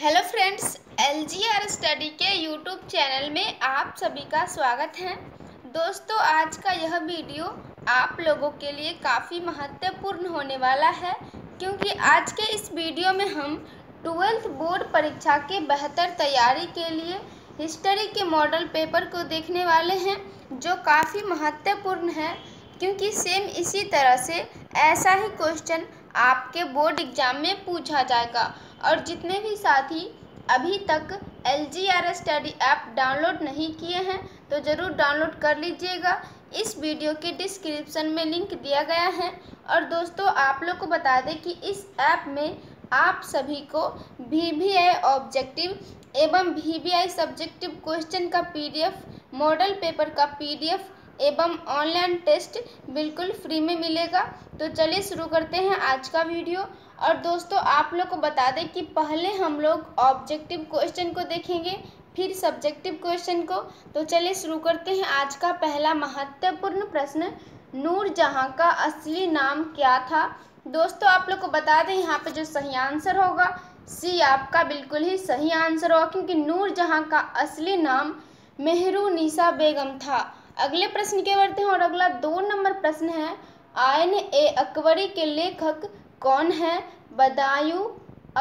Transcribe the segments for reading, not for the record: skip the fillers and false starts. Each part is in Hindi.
हेलो फ्रेंड्स, एलजीआर स्टडी के यूट्यूब चैनल में आप सभी का स्वागत है। दोस्तों, आज का यह वीडियो आप लोगों के लिए काफ़ी महत्वपूर्ण होने वाला है, क्योंकि आज के इस वीडियो में हम 12th बोर्ड परीक्षा के बेहतर तैयारी के लिए हिस्ट्री के मॉडल पेपर को देखने वाले हैं, जो काफ़ी महत्वपूर्ण है, क्योंकि सेम इसी तरह से ऐसा ही क्वेश्चन आपके बोर्ड एग्ज़ाम में पूछा जाएगा। और जितने भी साथी अभी तक एलजीआर स्टडी ऐप डाउनलोड नहीं किए हैं तो ज़रूर डाउनलोड कर लीजिएगा। इस वीडियो के डिस्क्रिप्शन में लिंक दिया गया है। और दोस्तों, आप लोग को बता दें कि इस ऐप में आप सभी को VVI ऑब्जेक्टिव एवं VVI सब्जेक्टिव क्वेश्चन का PDF, मॉडल पेपर का PDF एवं ऑनलाइन टेस्ट बिल्कुल फ्री में मिलेगा। तो चलिए शुरू करते हैं आज का वीडियो। और दोस्तों, आप लोग को बता दें कि पहले हम लोग ऑब्जेक्टिव क्वेश्चन को देखेंगे, फिर सब्जेक्टिव क्वेश्चन को। तो चलिए शुरू करते हैं। आज का पहला महत्वपूर्ण प्रश्न, नूर जहाँ का असली नाम क्या था? दोस्तों, आप लोग को बता दें यहाँ पे जो सही आंसर होगा C आपका बिल्कुल ही सही आंसर होगा, क्योंकि नूर जहाँ का असली नाम मेहरू निसा बेगम था। अगले प्रश्न के बढ़ते हैं और अगला 2 नंबर प्रश्न है, आईन ए अकबरी के लेखक कौन है? बदायूं,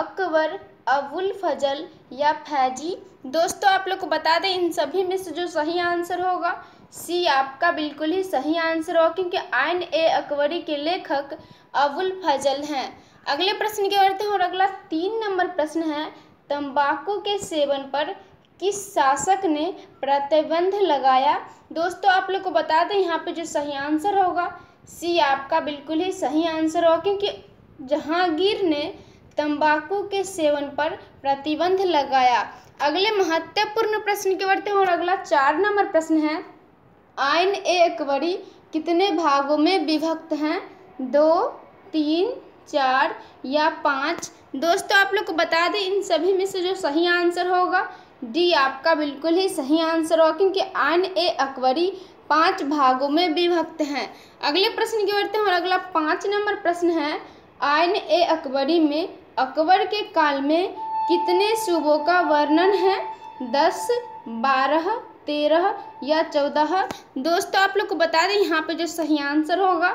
अकबर, अबुल फजल या फैजी? दोस्तों, आप लोग को बता दें इन सभी में से जो सही आंसर होगा C आपका बिल्कुल ही सही आंसर होगा, क्योंकि आईन ए अकबरी के लेखक अबुल फजल हैं। अगले प्रश्न के बढ़ते हैं और अगला 3 नंबर प्रश्न है, तंबाकू के सेवन पर किस शासक ने प्रतिबंध लगाया? दोस्तों, आप लोग को बता दें यहाँ पे जो सही आंसर होगा C आपका बिल्कुल ही सही आंसर होगा, क्योंकि जहांगीर ने तंबाकू के सेवन पर प्रतिबंध लगाया। अगले महत्वपूर्ण प्रश्न के बढ़ते हैं और अगला 4 नंबर प्रश्न है, आईन ए अकबरी कितने भागों में विभक्त हैं? 2, 3, 4 या 5? दोस्तों, आप लोग को बता दें इन सभी में से जो सही आंसर होगा D आपका बिल्कुल ही सही आंसर होगा, क्योंकि आईन ए अकबरी 5 भागों में विभक्त हैं। अगले प्रश्न की बढ़ते हैं और अगला 5 नंबर प्रश्न है, आईन ए अकबरी में अकबर के काल में कितने सूबों का वर्णन है? 10, 12, 13 या 14? दोस्तों, आप लोग को बता दें यहाँ पे जो सही आंसर होगा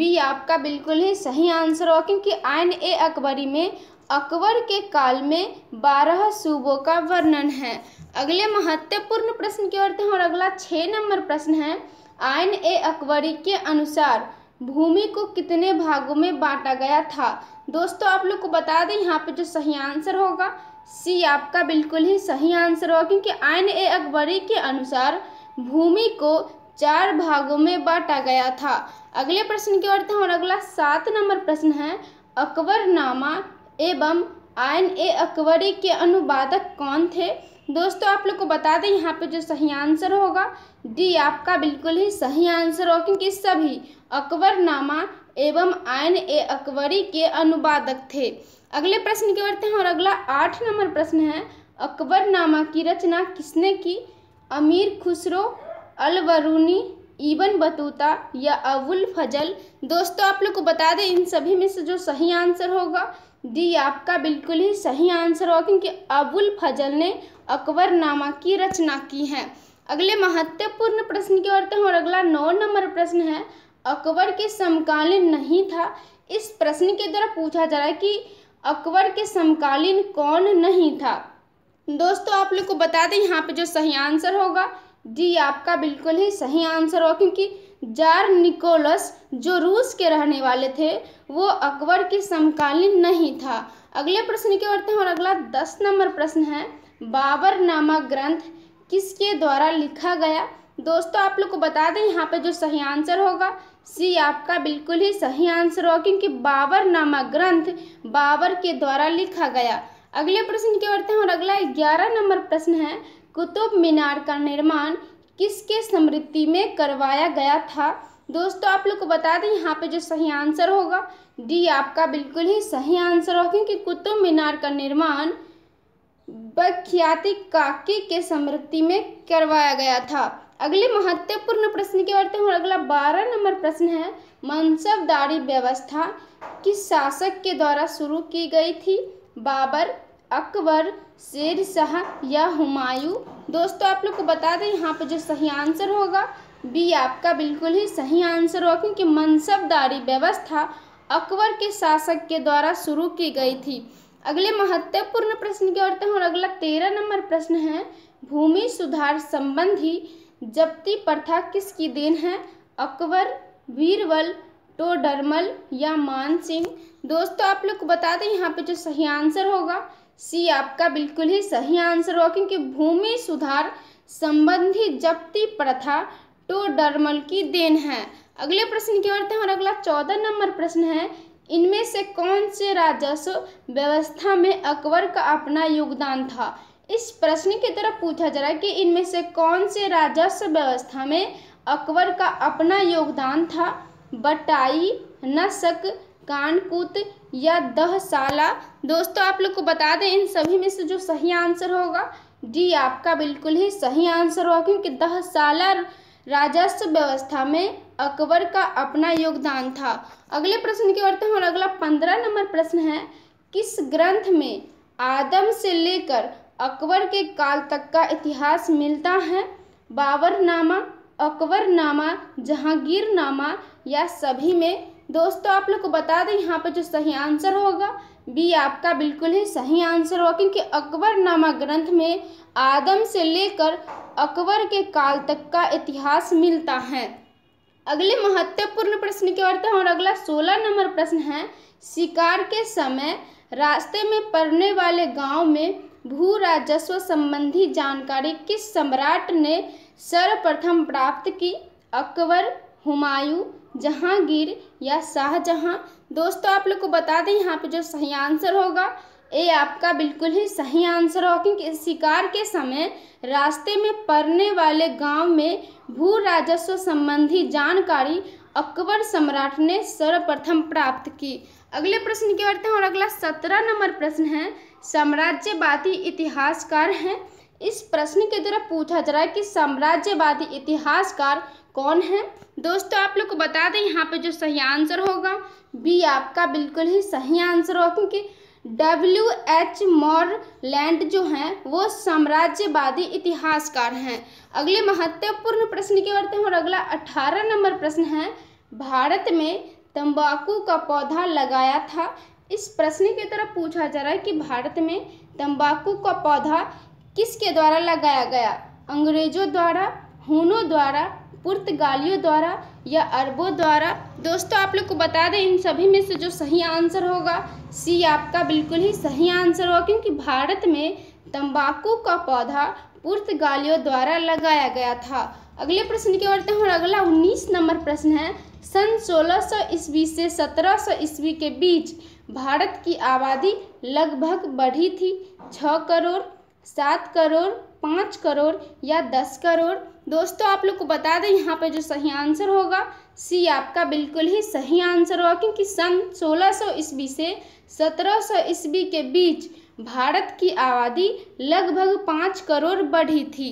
B आपका बिल्कुल ही सही आंसर होगा, क्योंकि आईन ए अकबरी में अकबर के काल में 12 सूबों का वर्णन है। अगले महत्वपूर्ण प्रश्न की ओर बढ़ते हैं और अगला 6 नंबर प्रश्न है, आईन ए अकबरी के अनुसार भूमि को कितने भागों में बांटा गया था? दोस्तों, आप लोग को बता दें यहाँ पे जो सही आंसर होगा C आपका बिल्कुल ही सही आंसर होगा, क्योंकि आईन ए अकबरी के अनुसार भूमि को 4 भागों में बांटा गया था। अगले प्रश्न की ओर बढ़ते हैं और अगला 7 नंबर प्रश्न है, अकबरनामा एवं आईन ए अकबरी के अनुवादक कौन थे? दोस्तों, आप लोग को बता दें यहाँ पे जो सही आंसर होगा D आपका बिल्कुल ही सही आंसर होगा, क्योंकि सभी अकबरनामा एवं आईन ए अकबरी के अनुवादक थे। अगले प्रश्न की बढ़ते हैं और अगला 8 नंबर प्रश्न है, अकबरनामा की रचना किसने की? अमीर खुसरो, अलवरूनी, इबन बतूता या अबुल फजल? दोस्तों, आप लोग को बता दें इन सभी में से जो सही आंसर होगा D आपका बिल्कुल ही सही आंसर होगा, क्योंकि अबुल फजल ने अकबरनामा की रचना की है। अगले महत्वपूर्ण प्रश्न की ओर बढ़ते हैं और अगला 9 नंबर प्रश्न है, अकबर के समकालीन नहीं था? इस प्रश्न के द्वारा पूछा जा रहा है कि अकबर के समकालीन कौन नहीं था। दोस्तों, आप लोग को बता दें यहाँ पे जो सही आंसर होगा D आपका बिल्कुल ही सही आंसर होगा, क्योंकि जार निकोलस जो रूस के रहने वाले थे वो अकबर के समकालीन नहीं था। अगले प्रश्न की ओर बढ़ते हैं और अगला 10 नंबर प्रश्न है, बाबरनामा ग्रंथ किसके द्वारा लिखा गया? दोस्तों, आप लोग को बता दें यहाँ पे जो सही आंसर होगा C आपका बिल्कुल ही सही आंसर होगा, क्योंकि बाबरनामा ग्रंथ बाबर के द्वारा लिखा गया। अगले प्रश्न की ओर बढ़ते हैं और अगला 11 नंबर प्रश्न है, कुतुब मीनार का निर्माण किसके स्मृति में करवाया गया था? दोस्तों, आप लोग को बता दें यहाँ पे जो सही आंसर होगा D आपका बिल्कुल ही सही आंसर होगा, क्योंकि कुतुब मीनार का निर्माण बख्तियार काकी के स्मृति में करवाया गया था। अगले महत्वपूर्ण प्रश्न की ओर बढ़ते हैं और अगला 12 नंबर प्रश्न है, मनसबदारी व्यवस्था किस शासक के द्वारा शुरू की गई थी? बाबर, अकबर, शेर शाह या हुमायूं। दोस्तों आप लोग को बता दें यहाँ पे जो सही आंसर होगा बी आपका बिल्कुल ही सही आंसर होगा, क्योंकि मनसबदारी व्यवस्था अकबर के शासक के द्वारा शुरू की गई थी। अगले महत्वपूर्ण प्रश्न की ओर बढ़ते हैं और अगला 13 नंबर प्रश्न है, भूमि सुधार संबंधी जब्ती प्रथा किसकी देन है? अकबर, बीरबल, टोडरमल या मान सिंह। दोस्तों आप लोग को बता दें यहाँ पे जो सही आंसर होगा सी आपका बिल्कुल ही सही आंसर होगा, क्योंकि भूमि सुधार संबंधी जब्ती प्रथा टोडरमल की देन है। अगले प्रश्न की ओर बढ़ते हैं और अगला 14 नंबर प्रश्न है, इनमें से कौन से राजस्व व्यवस्था में अकबर का अपना योगदान था? इस प्रश्न की तरफ पूछा जा रहा है कि इनमें से कौन से राजस्व व्यवस्था में अकबर का अपना योगदान था? बटाई, नसक, कानकूत या दहसाला। दोस्तों आप लोग को बता दें इन सभी में से जो सही आंसर होगा डी आपका बिल्कुल ही सही आंसर होगा, क्योंकि दहसाला राजस्व व्यवस्था में अकबर का अपना योगदान था। अगले प्रश्न की ओर बढ़ते हैं और अगला 15 नंबर प्रश्न है, किस ग्रंथ में आदम से लेकर अकबर के काल तक का इतिहास मिलता है? बाबरनामा, अकबरनामा, जहांगीरनामा या सभी में। दोस्तों आप लोग को बता दें यहाँ पर जो सही आंसर होगा बी आपका बिल्कुल ही सही आंसर होगा, क्योंकि अकबरनामा ग्रंथ में आदम से लेकर अकबर के काल तक का इतिहास मिलता है। अगले महत्वपूर्ण प्रश्न की ओर बढ़ते हैं और अगला 16 नंबर प्रश्न है, शिकार के समय रास्ते में पड़ने वाले गांव में भू राजस्व संबंधी जानकारी किस सम्राट ने सर्वप्रथम प्राप्त की? अकबर, हुमायूं, जहांगीर या शाहजहां। दोस्तों आप लोग को बता दें यहाँ पे जो सही आंसर होगा ए आपका बिल्कुल ही सही आंसर होगा, क्योंकि शिकार के समय रास्ते में पड़ने वाले गांव में भू राजस्व संबंधी जानकारी अकबर सम्राट ने सर्वप्रथम प्राप्त की। अगले प्रश्न की ओर बढ़ते हैं और अगला 17 नंबर प्रश्न है, साम्राज्यवादी इतिहासकार हैं। इस प्रश्न के द्वारा पूछा जा रहा है कि साम्राज्यवादी इतिहासकार कौन है? दोस्तों आप लोग को बता दें यहाँ पे जो सही आंसर होगा बी आपका बिल्कुल ही सही आंसर होगा, क्योंकि WH मॉरलैंड जो हैं वो साम्राज्यवादी इतिहासकार हैं। अगले महत्वपूर्ण प्रश्न की ओर बढ़ते हैं और अगला 18 नंबर प्रश्न है, भारत में तंबाकू का पौधा लगाया था। इस प्रश्न की तरफ पूछा जा रहा है कि भारत में तंबाकू का पौधा किसके द्वारा लगाया गया? अंग्रेजों द्वारा, हूनों द्वारा, पुर्तगालियों द्वारा या अरबों द्वारा। दोस्तों आप लोग को बता दें इन सभी में से जो सही आंसर होगा सी आपका बिल्कुल ही सही आंसर होगा, क्योंकि भारत में तंबाकू का पौधा पुर्तगालियों द्वारा लगाया गया था। अगले प्रश्न की ओर बढ़ते हैं और अगला 19 नंबर प्रश्न है, सन 1600 ईस्वी से 1700 ईस्वी के बीच भारत की आबादी लगभग बढ़ी थी। 6 करोड़, 7 करोड़, 5 करोड़ या 10 करोड़। दोस्तों आप लोग को बता दें यहाँ पे जो सही आंसर होगा सी आपका बिल्कुल ही सही आंसर होगा, क्योंकि सन 1600 ईस्वी से 1700 ईस्वी के बीच भारत की आबादी लगभग 5 करोड़ बढ़ी थी।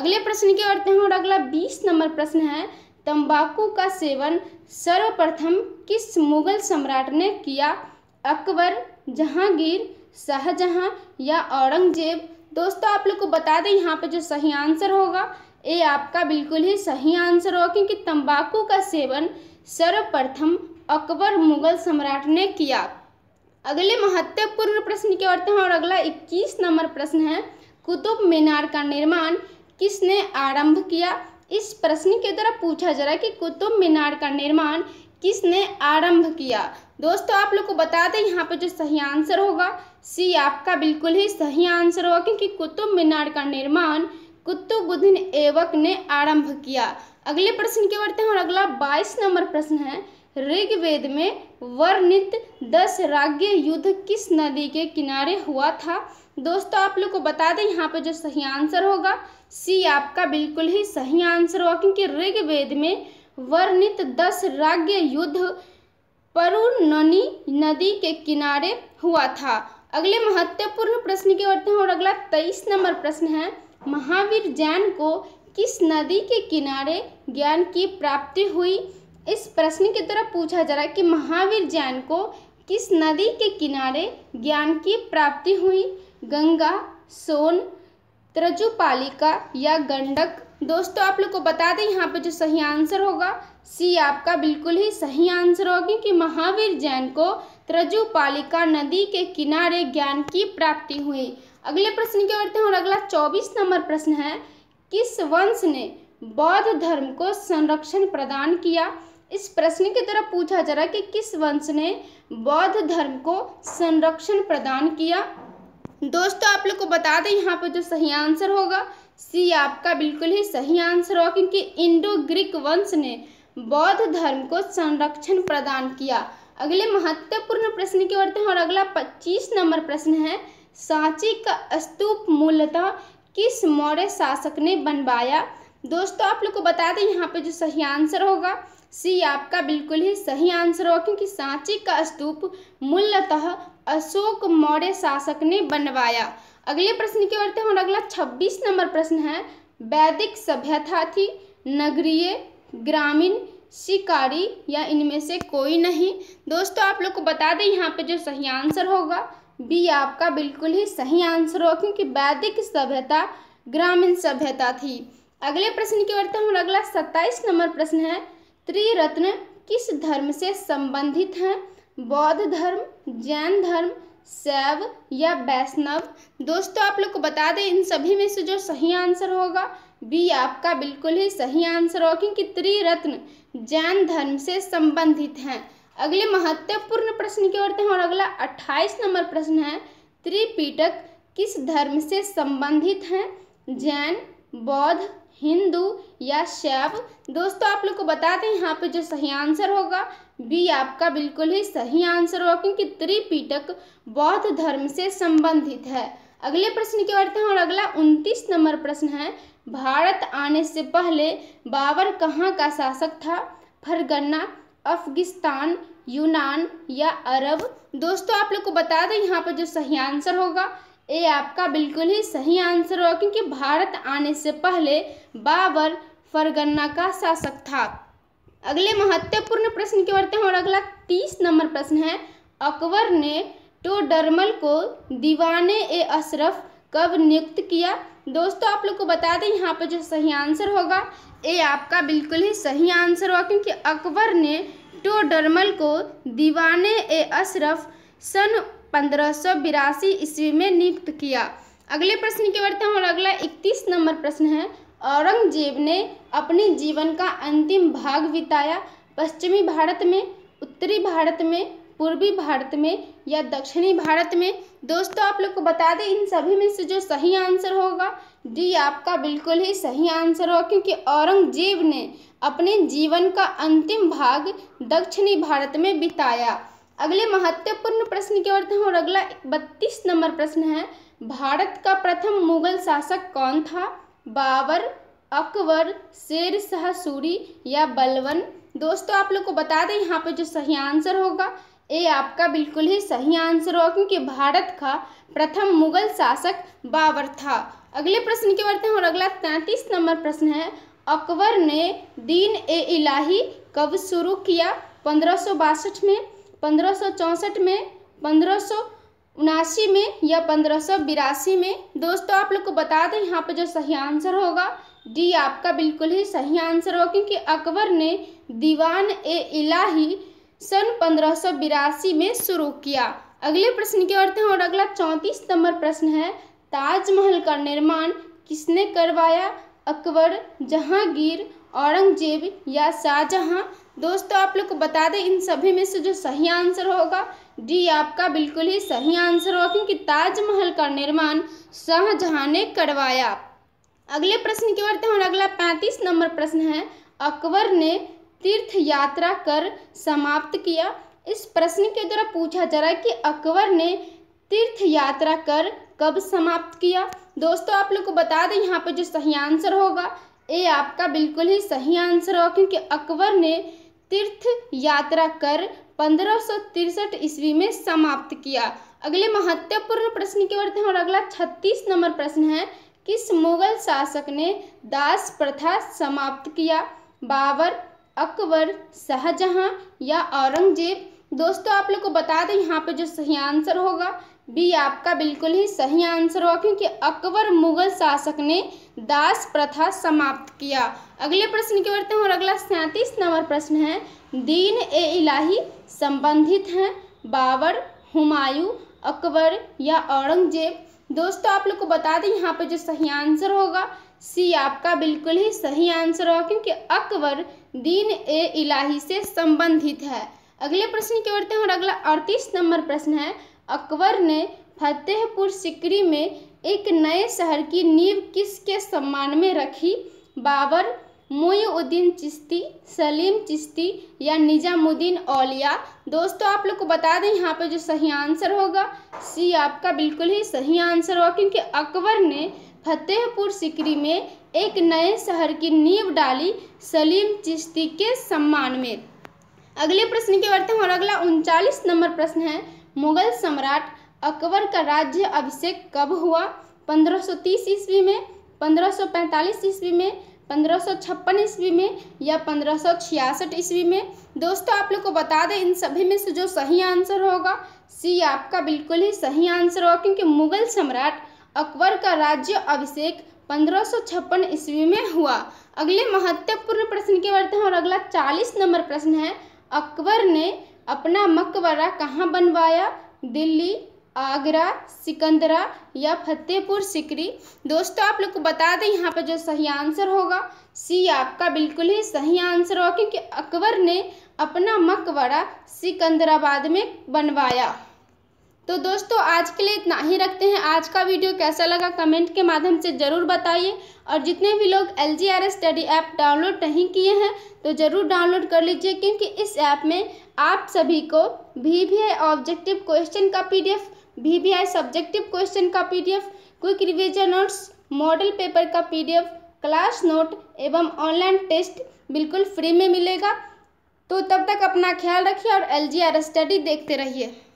अगले प्रश्न की ओर बढ़ते हैं और अगला 20 नंबर प्रश्न है, तंबाकू का सेवन सर्वप्रथम किस मुगल सम्राट ने किया? अकबर, जहांगीर, शाहजहां या औरंगजेब। दोस्तों आप लोग को बता दें यहाँ पे जो सही आंसर होगा ए आपका बिल्कुल ही सही आंसर होगा, क्योंकि तंबाकू का सेवन सर्वप्रथम अकबर मुगल सम्राट ने किया। अगले महत्वपूर्ण प्रश्न की ओर बढ़ते हैं और अगला 21 नंबर प्रश्न है, कुतुब मीनार का निर्माण किसने आरंभ किया? इस प्रश्न के द्वारा पूछा जा रहा है कि कुतुब मीनार का निर्माण किसने आरंभ किया? दोस्तों आप लोग को बता दें यहाँ पे जो सही आंसर होगा सी आपका बिल्कुल ही सही आंसर होगा, क्योंकि कुतुब मीनार का निर्माण कुतुबुद्दीन ऐबक ने आरंभ किया। अगले प्रश्न की ओर बढ़ते हैं और अगला 22 नंबर प्रश्न है, ऋग्वेद में वर्णित 10 राज्य युद्ध किस नदी के किनारे हुआ था? दोस्तों आप लोग को बता दें यहाँ पे जो सही आंसर होगा सी आपका बिल्कुल ही सही आंसर होगा, क्योंकि ऋग्वेद में वर्णित 10 राज्य युद्ध परुनि नदी के किनारे हुआ था। अगले महत्वपूर्ण प्रश्न की ओर बढ़ते हैं और अगला 23 नंबर प्रश्न है, महावीर जैन को किस नदी के किनारे ज्ञान की प्राप्ति हुई? इस प्रश्न की तरफ पूछा जा रहा है कि महावीर जैन को किस नदी के किनारे ज्ञान की प्राप्ति हुई? गंगा, सोन, त्रजुपालिका या गंडक। दोस्तों आप लोग को बता दें यहाँ पे जो सही आंसर होगा सी आपका बिल्कुल ही सही आंसर होगी कि महावीर जैन को त्रजुपालिका नदी के किनारे ज्ञान की प्राप्ति हुई। अगले प्रश्न की ओर बढ़ते हैं और अगला 24 नंबर प्रश्न है, किस वंश ने बौद्ध धर्म को संरक्षण प्रदान किया? इस प्रश्न की तरह पूछा जा रहा है कि किस वंश ने बौद्ध धर्म को संरक्षण प्रदान किया। दोस्तों आप लोग को बता दें यहाँ पर जो सही आंसर होगा सी आपका बिल्कुल ही सही आंसर होगा क्योंकि इंडो-ग्रिक वंश ने बौद्ध धर्म को संरक्षण प्रदान किया। अगले महत्वपूर्ण प्रश्न की ओर बढ़ते हैं और अगला 25 नंबर प्रश्न है, सांची का स्तूप मूलतः किस मौर्य शासक ने बनवाया? दोस्तों आप लोग को बता दें यहाँ पे जो सही आंसर होगा सी आपका बिल्कुल ही सही आंसर होगा क्योंकि सांची का स्तूप मूलतः अशोक मौर्य शासक ने बनवाया। अगले प्रश्न की ओर बढ़ते हैं और अगला 26 नंबर प्रश्न है, वैदिक सभ्यता थी नगरीय, ग्रामीण, शिकारी या इनमें से कोई नहीं? दोस्तों आप लोग को बता दें यहाँ पे जो सही आंसर होगा बी आपका बिल्कुल ही सही आंसर होगा क्योंकि वैदिक सभ्यता ग्रामीण सभ्यता थी। अगले प्रश्न की ओर बढ़ते हैं और अगला 27 नंबर प्रश्न है, त्रिरत्न किस धर्म से संबंधित हैं? बौद्ध धर्म, जैन धर्म, शैव या वैष्णव? दोस्तों आप लोग को बता दें इन सभी में से जो सही आंसर होगा बी आपका बिल्कुल ही सही आंसर होगा क्योंकि त्रिरत्न जैन धर्म से संबंधित हैं। अगले महत्वपूर्ण प्रश्न की ओर बढ़ते हैं और अगला 28 नंबर प्रश्न है, त्रिपिटक किस धर्म से संबंधित हैं? जैन, बौद्ध, हिंदू या शैव? दोस्तों आप लोग को बता दें यहाँ पे जो सही आंसर होगा बी आपका बिल्कुल ही सही आंसर होगा क्योंकि त्रिपिटक बौद्ध धर्म से संबंधित है। अगले प्रश्न की ओर बढ़ते हैं और अगला 29 नंबर प्रश्न है, भारत आने से पहले बाबर कहाँ का शासक था? फरगना, अफगिस्तान, यूनान या अरब? दोस्तों आप लोग को बता दें यहाँ पे जो सही आंसर होगा ये आपका बिल्कुल ही सही आंसर होगा क्योंकि भारत आने से पहले बाबर फरगना का शासक था। अगले महत्वपूर्ण प्रश्न की ओर बढ़ते हैं और अगला 30 नंबर प्रश्न है, अकबर ने टोडरमल को दीवाने ए अशरफ कब नियुक्त किया? दोस्तों आप लोग को बता दें यहाँ पर जो सही आंसर होगा ये आपका बिल्कुल ही सही आंसर होगा क्योंकि अकबर ने टोडरमल को दीवाने ए अशरफ सन 1582 ईस्वी में नियुक्त किया। अगले प्रश्न की ओर बढ़ते हैं और अगला 31 नंबर प्रश्न है, औरंगजेब ने अपने जीवन का अंतिम भाग बिताया पश्चिमी भारत में, उत्तरी भारत में, पूर्वी भारत में या दक्षिणी भारत में? दोस्तों आप लोग को बता दें इन सभी में से जो सही आंसर होगा डी आपका बिल्कुल ही सही आंसर होगा क्योंकि औरंगजेब ने अपने जीवन का अंतिम भाग दक्षिणी भारत में बिताया। अगले महत्वपूर्ण प्रश्न की ओर बढ़ते हैं और अगला 32 नंबर प्रश्न है, भारत का प्रथम मुगल शासक कौन था? बाबर, अकबर, शेर शाह सूरी या बलबन? दोस्तों आप लोग को बता दें यहाँ पे जो सही आंसर होगा ये आपका बिल्कुल ही सही आंसर होगा क्योंकि भारत का प्रथम मुगल शासक बाबर था। अगले प्रश्न की ओर बढ़ते हैं और अगला 33 नंबर प्रश्न है, अकबर ने दीन ए इलाही कब शुरू किया? 1562 में, 1564 में, 1579 में या 1582 में? दोस्तों आप लोग को बता दें यहाँ पे जो सही आंसर होगा डी आपका बिल्कुल ही सही आंसर होगा क्योंकि अकबर ने दीवान ए इलाही सन 1582 में शुरू किया। अगले प्रश्न की ओर बढ़ते हैं और अगला 34 नंबर प्रश्न है, ताजमहल का निर्माण किसने करवाया? अकबर, जहांगीर, औरंगजेब या शाहजहां? दोस्तों आप लोग को बता दें इन सभी में से जो सही आंसर होगा डी आपका बिल्कुल ही सही आंसर होगा क्योंकि ताजमहल का निर्माण शाहजहां ने करवाया। अगले प्रश्न की ओर बढ़ते हैं और अगला 35 नंबर प्रश्न है, अकबर ने तीर्थ यात्रा कर समाप्त किया। इस प्रश्न के द्वारा पूछा जा रहा है कि अकबर ने तीर्थ यात्रा कर कब समाप्त किया। दोस्तों आप लोग को बता दें यहाँ पर जो सही आंसर होगा ये आपका बिल्कुल ही सही आंसर होगा क्योंकि अकबर ने तीर्थ यात्रा कर 1563 ईस्वी में समाप्त किया। अगले महत्वपूर्ण प्रश्न की ओर बढ़ते हैं और अगला 36 नंबर प्रश्न है, किस मुगल शासक ने दास प्रथा समाप्त किया? बाबर, अकबर, शाहजहां या औरंगजेब? दोस्तों आप लोग को बता दें यहाँ पे जो सही आंसर होगा बी आपका बिल्कुल ही सही आंसर होगा, क्योंकि अकबर मुगल शासक ने दास प्रथा समाप्त किया। अगले प्रश्न की ओर बढ़ते हैं और अगला 37 नंबर प्रश्न है, दीन ए इलाही संबंधित हैं बाबर, हुमायूं, अकबर या औरंगजेब। दोस्तों आप लोग को बता दें यहाँ पे जो सही आंसर होगा सी आपका बिल्कुल ही सही आंसर होगा, क्योंकि अकबर दीन ए इलाही से संबंधित है। अगले प्रश्न की ओर बढ़ते हैं और अगला 38 नंबर प्रश्न है, अकबर ने फतेहपुर सिकरी में एक नए शहर की नींव किसके सम्मान में रखी? बाबर, मोईउद्दीन चिश्ती, सलीम चिश्ती या निजामुद्दीन औलिया। दोस्तों आप लोग को बता दें यहाँ पे जो सही आंसर होगा सी आपका बिल्कुल ही सही आंसर होगा, क्योंकि अकबर ने फतेहपुर सिकरी में एक नए शहर की नींव डाली सलीम चिश्ती के सम्मान में। अगले प्रश्न की ओर बढ़ते हैं और अगला 39 नंबर प्रश्न है, मुगल सम्राट अकबर का राज्य अभिषेक कब हुआ? 1530 ईस्वी में, 1545 ईस्वी में, 1556 ईस्वी में या 1566 ईस्वी में। दोस्तों आप लोग को बता दें इन सभी में से जो सही आंसर होगा सी आपका बिल्कुल ही सही आंसर होगा, क्योंकि मुगल सम्राट अकबर का राज्य अभिषेक 1556 ईस्वी में हुआ। अगले महत्वपूर्ण प्रश्न की ओर बढ़ते हैं और अगला 40 नंबर प्रश्न है, अकबर ने अपना मकबरा कहाँ बनवाया? दिल्ली, आगरा, सिकंदरा या फतेहपुर सिकरी। दोस्तों आप लोग को बता दें यहाँ पर जो सही आंसर होगा सी आपका बिल्कुल ही सही आंसर होगा, क्योंकि अकबर ने अपना मकबरा सिकंदराबाद में बनवाया। तो दोस्तों आज के लिए इतना ही रखते हैं। आज का वीडियो कैसा लगा कमेंट के माध्यम से ज़रूर बताइए, और जितने भी लोग एलजीआर स्टडी ऐप डाउनलोड नहीं किए हैं तो ज़रूर डाउनलोड कर लीजिए, क्योंकि इस ऐप में आप सभी को वीवीआई ऑब्जेक्टिव क्वेश्चन का पीडीएफ, वीवीआई सब्जेक्टिव क्वेश्चन का PDF, quick revision notes, model paper का पीडीएफ, क्लास नोट एवं ऑनलाइन टेस्ट बिल्कुल फ्री में मिलेगा। तो तब तक अपना ख्याल रखिए और एलजीआर स्टडी देखते रहिए।